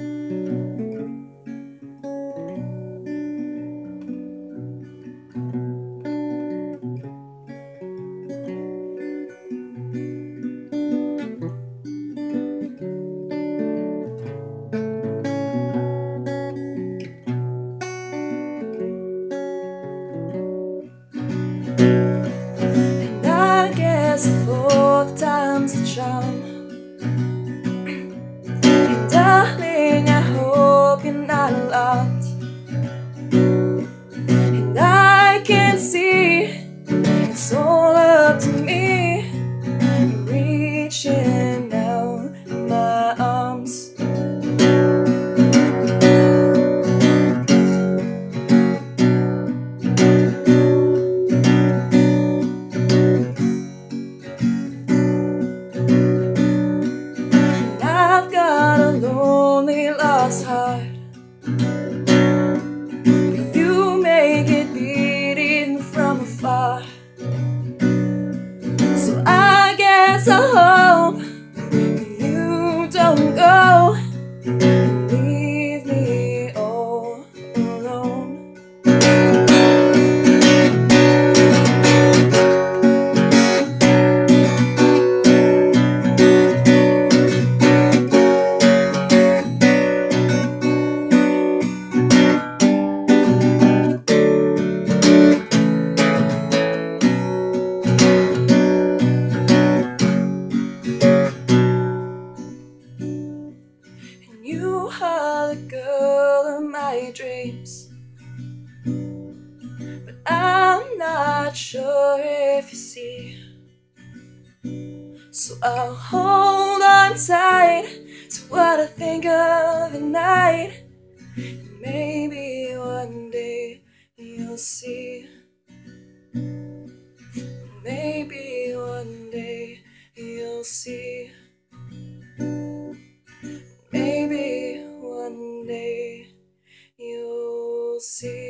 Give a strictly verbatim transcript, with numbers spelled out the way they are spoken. And I guess four time's the charm. Hey darling, I hope you're not locked. And I can see it's all up to me. I'm reaching out my arms. Heart. You make it beating from afar. So I guess I hope you don't go and leave me all alone. You are the girl of my dreams, but I'm not sure if you see. So I'll hold on tight to what I think of at night, and maybe one day you'll see. Maybe one day you'll see. Maybe one day you'll see.